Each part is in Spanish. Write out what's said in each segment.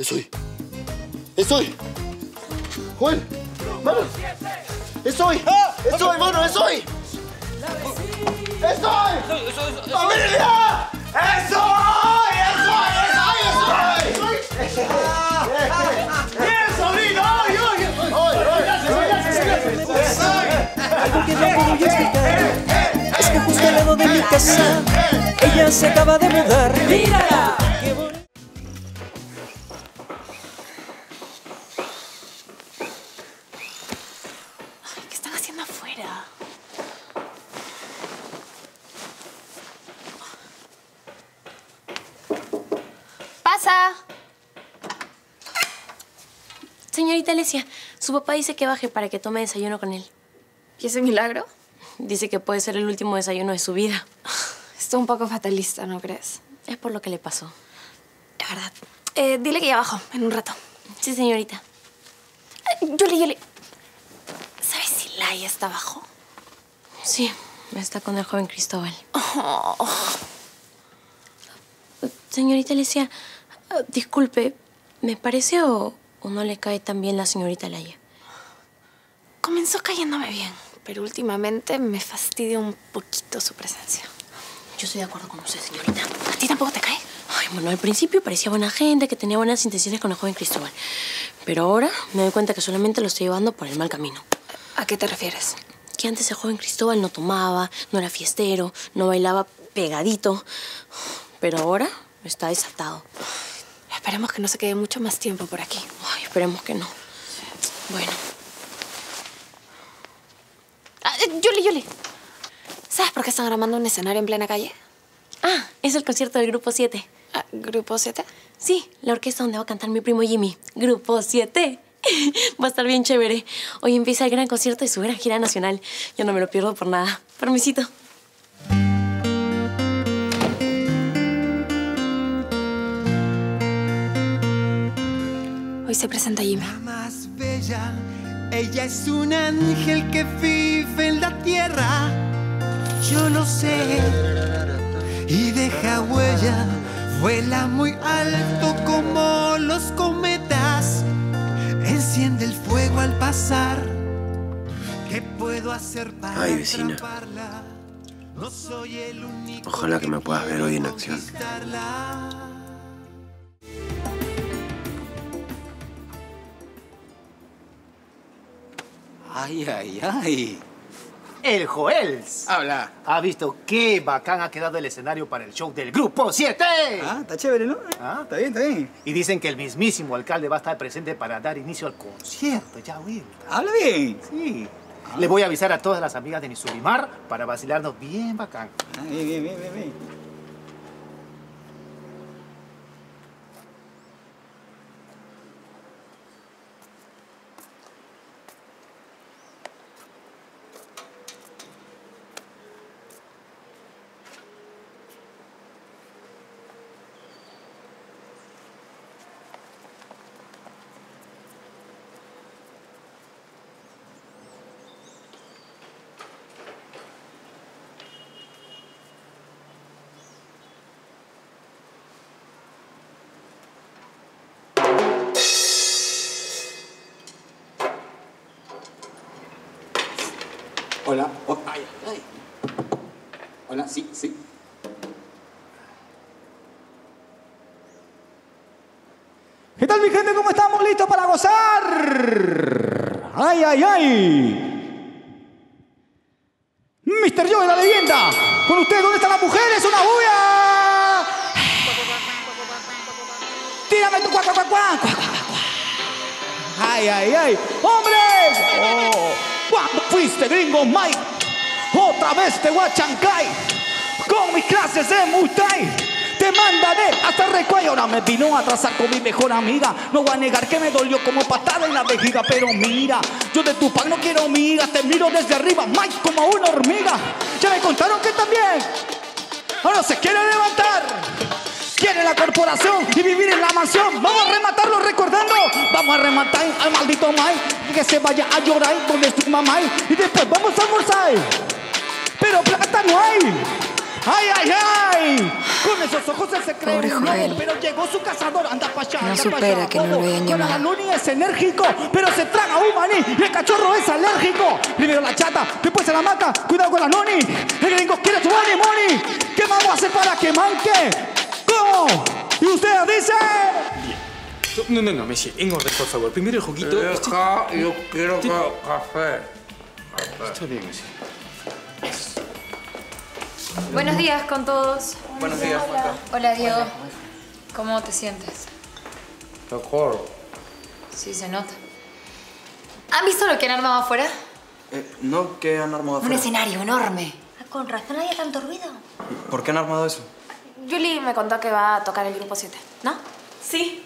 ¡Es hoy! ¡Es hoy! ¡Joel! ¡Mano! ¡Es hoy! ¡Es hoy, mano! ¡Es hoy! ¡Es hoy! ¡Familia! ¡Es hoy! ¡Es hoy! ¡Es hoy! ¡Es hoy! ¡Bien, sobrino! ¡Hoy, hoy! ¡Hoy, hoy! ¡Es hoy! Algo que no puedo explicar es que justo al lado de mi casa ella se acaba de mudar. ¡Mírala! Señorita Alesia, su papá dice que baje para que tome desayuno con él. ¿Y ese milagro? Dice que puede ser el último desayuno de su vida. Está un poco fatalista, ¿no crees? Es por lo que le pasó. Es verdad. Dile que ya bajo, en un rato. Sí, señorita. Yo le... ¿Sabes si Laia está abajo? Sí, está con el joven Cristóbal. Oh. Señorita Alesia, disculpe, ¿me parece o no le cae tan bien la señorita Laia? Comenzó cayéndome bien, pero últimamente me fastidia un poquito su presencia. Yo estoy de acuerdo con usted, señorita. ¿A ti tampoco te cae? Ay, bueno, al principio parecía buena gente, que tenía buenas intenciones con el joven Cristóbal. Pero ahora me doy cuenta que solamente lo estoy llevando por el mal camino. ¿A qué te refieres? Que antes el joven Cristóbal no tomaba, no era fiestero, no bailaba pegadito. Pero ahora está desatado. Esperemos que no se quede mucho más tiempo por aquí. Ay, esperemos que no. Bueno. Yoli. ¿Sabes por qué están armando un escenario en plena calle? Ah, es el concierto del Grupo 7. Ah, ¿Grupo 7? Sí, la orquesta donde va a cantar mi primo Jimmy. Grupo 7. Va a estar bien chévere. Hoy empieza el gran concierto y su gran gira nacional. Yo no me lo pierdo por nada. Permisito. Hoy se presenta Jimmy. La más bella, ella es un ángel que vive en la tierra. Yo lo sé y deja huella. Vuela muy alto como los cometas. Enciende el fuego al pasar. ¿Qué puedo hacer para atraparla? No soy el único. Ojalá que me puedas ver hoy en acción. ¡Ay! ¡El Joels! ¡Habla! ¿Ha visto qué bacán ha quedado el escenario para el show del Grupo 7? Ah, está chévere, ¿no? Ah, está bien, está bien. Y dicen que el mismísimo alcalde va a estar presente para dar inicio al concierto. Ya oí. ¡Habla bien! Sí. Ah. Le voy a avisar a todas las amigas de Nisulimar para vacilarnos bien bacán. Ah, bien. Hola. Oh, ay. Hola, sí. ¿Qué tal, mi gente? ¿Cómo estamos? ¿Listos para gozar? ¡Ay! Mr. Joel, la leyenda. Con ustedes, ¿dónde están las mujeres? ¡Una bulla! ¡Tírame tu cuacuacuacuac! ¡Ay! ¡Hombres! ¡Oh! Cuando fuiste gringo Mike, otra vez te voy a chancay. Con mis clases de Mustay te mandaré hasta el recuello. Ahora me vino a atrasar con mi mejor amiga. No voy a negar que me dolió como patada en la vejiga. Pero mira, yo de tu pan no quiero migas. Te miro desde arriba, Mike, como una hormiga. Ya me contaron que también ahora se quiere levantar. Quiere la corporación y vivir en la mansión. Vamos a rematarlo recordando. Vamos a rematar al maldito Mike. Que se vaya a llorar donde es tu mamá. Y después vamos a almorzar. Pero plata no hay. ¡Ay! Jimmy. Con esos ojos él se cree pobre un lobo, pero llegó su cazador. Anda pa' allá, no supera que no lo hayan llevado. Bueno, la Luni es enérgico, pero se traga un maní. Y el cachorro es alérgico. Primero la chata, después se la mata. Cuidado con la Luni. El gringo quiere su money, money. ¿Qué vamos a hacer para que manque? ¿Cómo? Y usted dice... No, no, no, Messi, en orden, por favor. Primero el juguito. Deja, este... yo quiero este... café. Está bien, Messi. Buenos días con todos. Buenos días, Juanca. Hola, Diego. Hola. ¿Cómo te sientes? Mejor. Sí, se nota. ¿Han visto lo que han armado afuera? No, ¿qué han armado afuera? Un escenario enorme. Con razón había tanto ruido. ¿Por qué han armado eso? Julie me contó que va a tocar el Grupo 7, ¿no? Sí.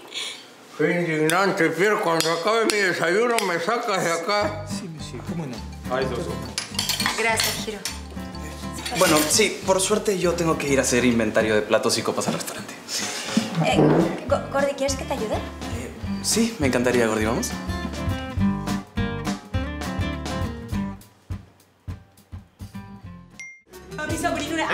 Qué indignante, Pierre. Cuando acabe mi desayuno me sacas de acá. Sí, sí, ¿cómo no? Ahí dos. Gracias, Giro. Bueno, sí, por suerte yo tengo que ir a hacer inventario de platos y copas al restaurante. Gordi, ¿quieres que te ayude? Sí, me encantaría, Gordi. ¿Vamos? A mi sobrinura.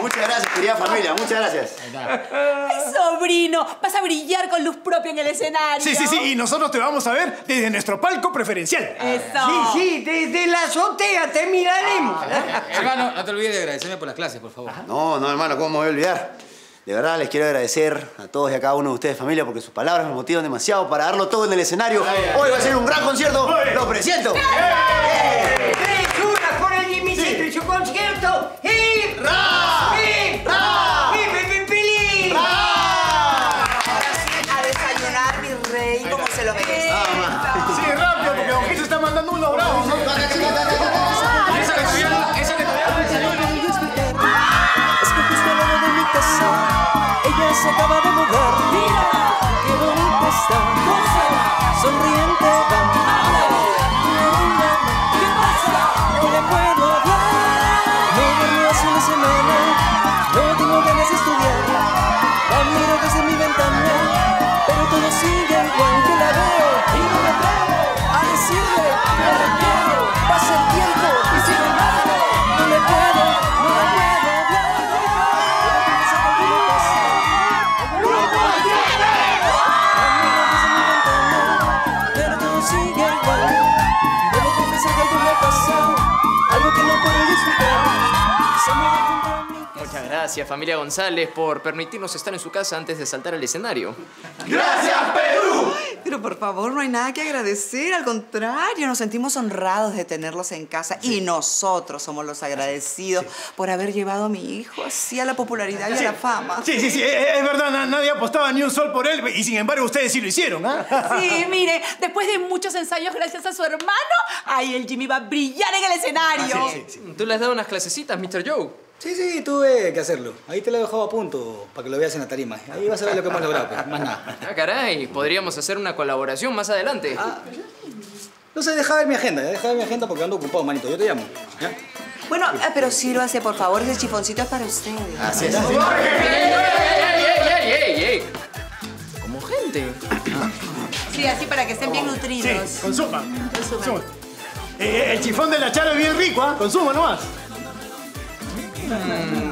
Muchas gracias, querida familia. Muchas gracias. ¡Ay, sobrino! Vas a brillar con luz propia en el escenario. Sí, sí, sí. Y nosotros te vamos a ver desde nuestro palco preferencial. Eso. Sí, sí. Desde la azotea te miraremos. Hermano, no te olvides de agradecerme por las clases, por favor. No, no, hermano. ¿Cómo me voy a olvidar? De verdad, les quiero agradecer a todos y a cada uno de ustedes, familia, porque sus palabras me motivan demasiado para darlo todo en el escenario. Hoy va a ser un gran concierto. ¡Lo presiento! ¡Tres por el Jimmy y su concierto! ¡Y se acaba de mudar! ¡Mira! ¡Qué bonita está! ¡Gózala! ¡Sonriente va! ¡Ándale! ¿Qué pasa? No le puedo hablar. No dormí hace una semana. No tengo ganas de estudiar. La miro desde mi ventana, pero todo sigue igual. Que la veo y no me atrevo a decirle que la quiero. Pasa el tiempo y sin embargo no le puedo, no le puedo hablar. Muchas gracias, familia González, por permitirnos estar en su casa antes de saltar al escenario. ¡Gracias, Perú! Pero por favor, no hay nada que agradecer. Al contrario, nos sentimos honrados de tenerlos en casa. Sí. Y nosotros somos los agradecidos por haber llevado a mi hijo así a la popularidad y a la fama. Sí, sí, sí. Es verdad, nadie apostaba ni un sol por él. Y sin embargo, ustedes sí lo hicieron, ¿ah? Sí, mire, después de muchos ensayos, gracias a su hermano, ahí el Jimmy va a brillar en el escenario. Sí, sí, sí. Tú le has dado unas clasecitas, Mr. Joe. Sí, sí, tuve que hacerlo. Ahí te lo he dejado a punto para que lo veas en la tarima. Ahí vas a ver lo que hemos logrado, pues. Más nada. Ah, caray. Podríamos hacer una colaboración más adelante. Ah, no sé, deja ver mi agenda. Deja ver mi agenda porque ando ocupado, manito. Yo te llamo. ¿Ya? Bueno, pero sírvase, por favor. Ese chifoncito es para usted. Así es. ¡Ey, ey, ey, ey, ey! Como gente. Sí, así para que estén bien nutridos. Sí, consuma. Consuma. El chifón de la Charo es bien rico, ¿ah? Consuma nomás.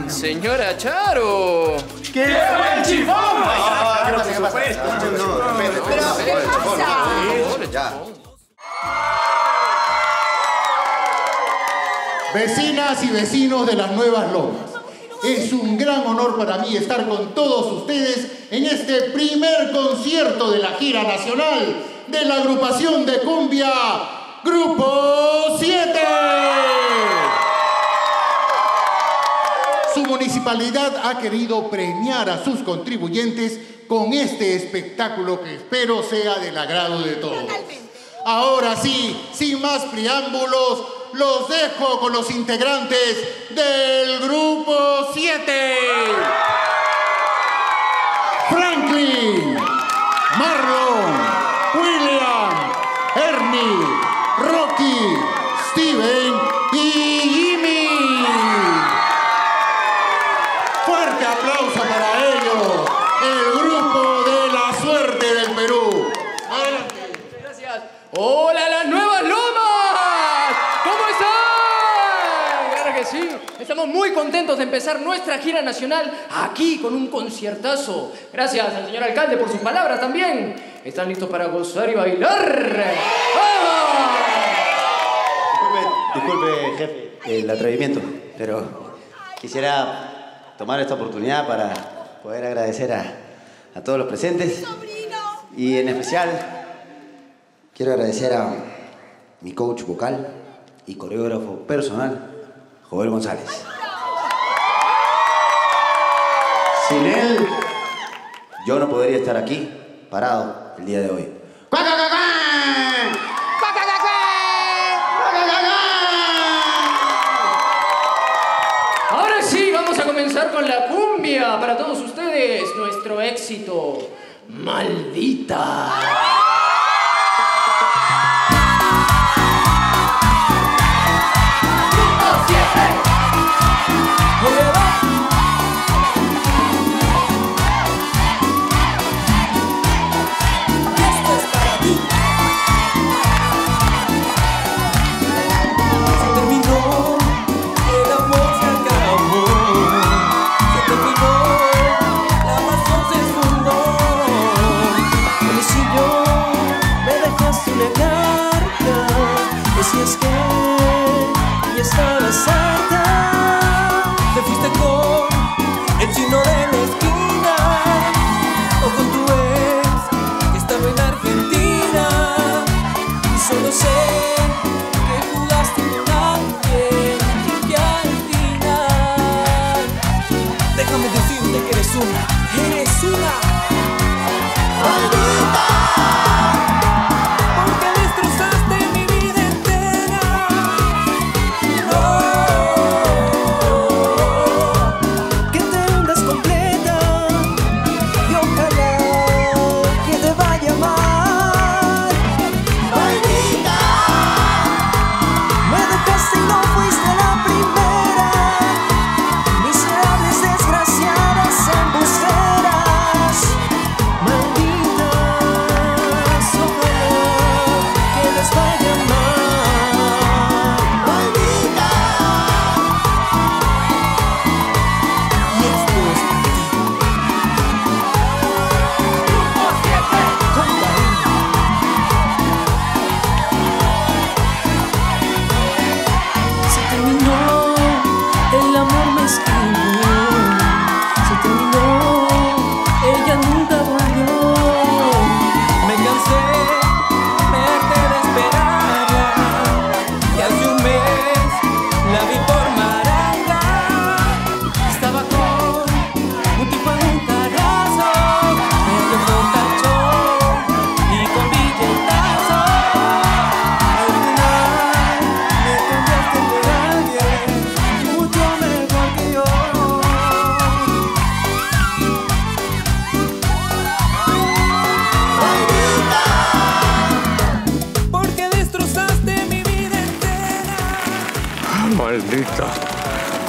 Señora Charo. ¡Qué buen chifón! ¡Ah, qué pasa, qué pasa! ¡Pero qué pasa! Vecinas y vecinos de Las Nuevas Lomas, es un gran honor para mí estar con todos ustedes en este primer concierto de la gira nacional de la agrupación de cumbia Grupo 7. Su municipalidad ha querido premiar a sus contribuyentes con este espectáculo que espero sea del agrado de todos. Ahora sí, sin más preámbulos, los dejo con los integrantes del Grupo 7. Franklin, Marlon, William, Ernie, Rocky, Steven y Jimmy. ¡Fuerte aplauso para ellos! ¡El Grupo de la Suerte del Perú! ¡Adelante! Gracias. ¡Hola, Las Nuevas Lomas! ¿Cómo están? que sí. Estamos muy contentos de empezar nuestra gira nacional aquí con un conciertazo. Gracias al señor alcalde por sus palabras también. ¿Están listos para gozar y bailar? ¡Vamos! Disculpe, jefe, el atrevimiento, pero quisiera tomar esta oportunidad para poder agradecer a todos los presentes. Y en especial quiero agradecer a mi coach vocal y coreógrafo personal, Joel González. Sin él, yo no podría estar aquí, parado, el día de hoy. Ahora sí, vamos a comenzar con la cumbia. Para todos ustedes, nuestro éxito, Maldita.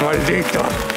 Maldita, maldita.